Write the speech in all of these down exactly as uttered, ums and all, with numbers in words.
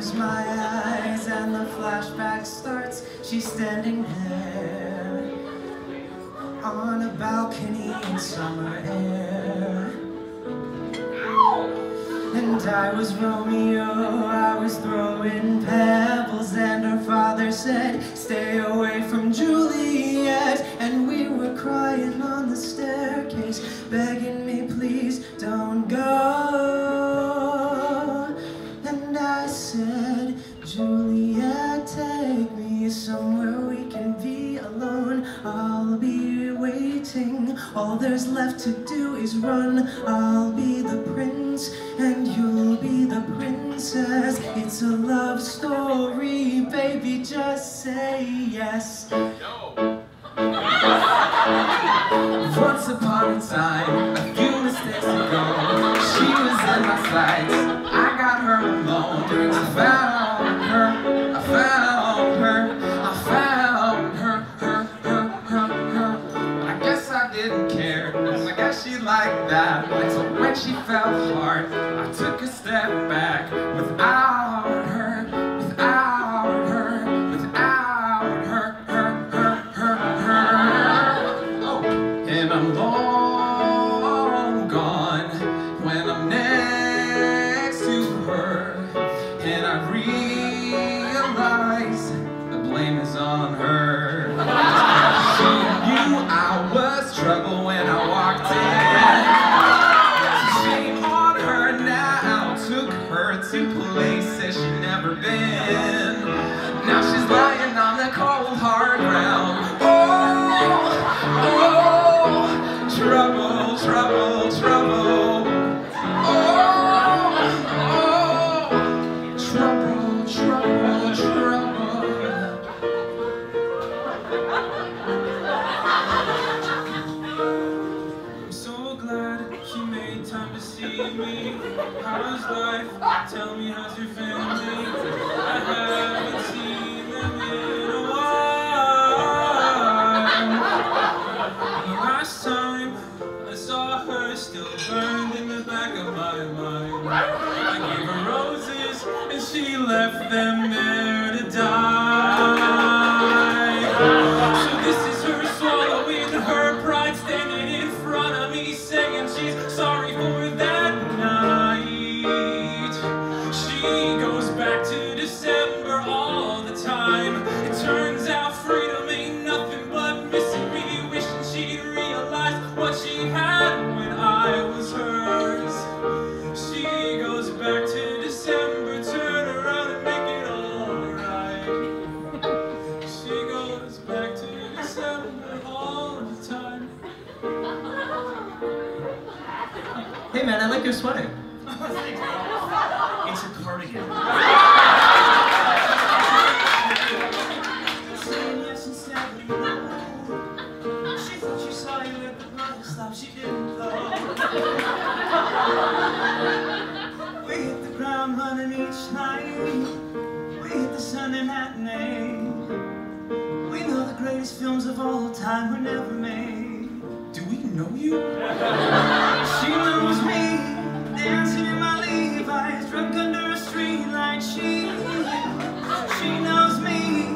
close my eyes and the flashback starts. She's standing there on a balcony in summer air. And I was Romeo, I was throwing pebbles, and her father said, stay away from Juliet. And we were crying on the staircase, begging me, please don't go. And I said, Juliet, take me somewhere we can be alone. I'll be waiting, all there's left to do is run. I'll be the prince and you'll be the princess. It's a love story, baby, just say yes. No. Once upon a time, a few mistakes ago, she was in my sights. I got her alone. I found her, I found her, I found her, her, her, her, her. I guess I didn't care, I guess she liked that. So when she fell hard, I took a step back. Without her, without her, without her, her, her, her, her. Oh, and I'm long gone when I'm next to her. And I realize the blame is on her. She knew I was trouble when I walked in. Shame on her now. Took her to places she'd never been. Now she's lying on the cold hard ground. Oh, oh, trouble, trouble, trouble. Me. How's life? Tell me, how's your family? I haven't seen them in a while. The last time I saw her, still burned in the back of my mind. I gave her roses and she left them there to die. So this is her swallowing her pride, standing in front of me singing she's sorry for that. Hey man, I like your sweater. It's a cardigan. She thought she saw you at the bottle stop, she didn't though. We hit the ground running each night. We hit the Sunday matinee. We know the greatest films of all time were never made. Do we know you? She knows me, dancing in my Levi's, drunk under a streetlight. She, she knows me,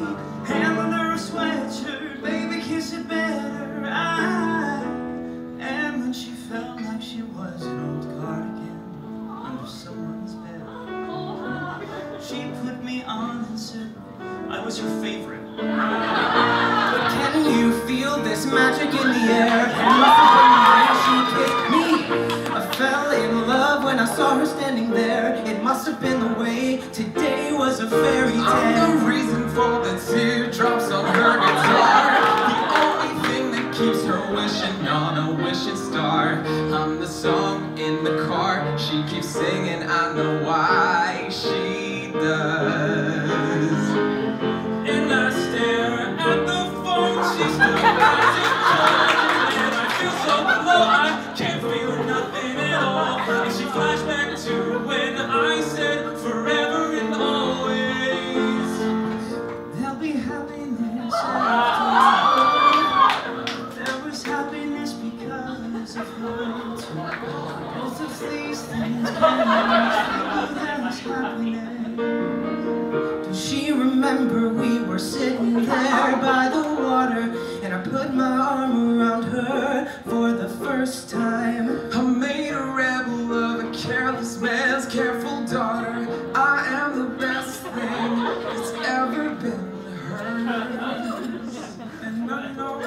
hand under a sweatshirt, baby kiss it better. I, and when she felt like she was an old cardigan under someone's bed, she put me on and said, I was her favorite. But can you feel this magic in the air? I saw her standing there, it must have been the way. Today was a fairy tale. I'm the reason for the teardrops on her guitar. The only thing that keeps her wishing on a wishing star. I'm the song in the car, she keeps singing, I know why she does. And I stare at the phone, she's the rising star. And I feel so low, I can't feel nothing at all. And she flashed back to when I said forever and always. There'll be happiness after. There was happiness because of her too. Both of these things came. There was happiness. remember we were sitting there by the water, and I put my arm around her for the first time. I made a rebel of a careless man's careful daughter. I am the best thing that's ever been hers. And I know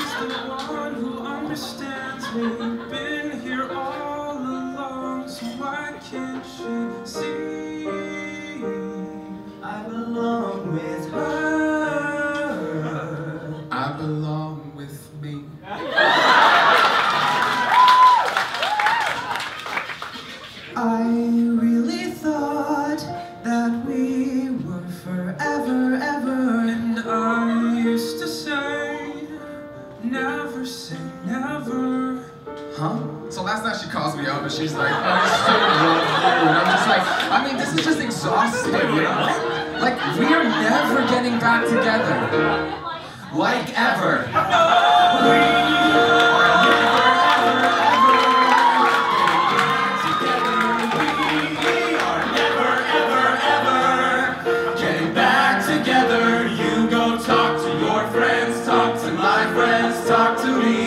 she's the one who understands me. We've been here all along, so why can't she see? I belong with her. I belong with me. I really thought that we were forever, ever, and I used to say, never say never. Huh? So last night she calls me up and she's like, I still love you. And I'm just like, I mean, this is just exhausting, you know? Like, we're never getting back together. Like ever. No! We are never, ever, ever, together. We are never, ever, ever getting back together. You go talk to your friends, talk to my friends, talk to me.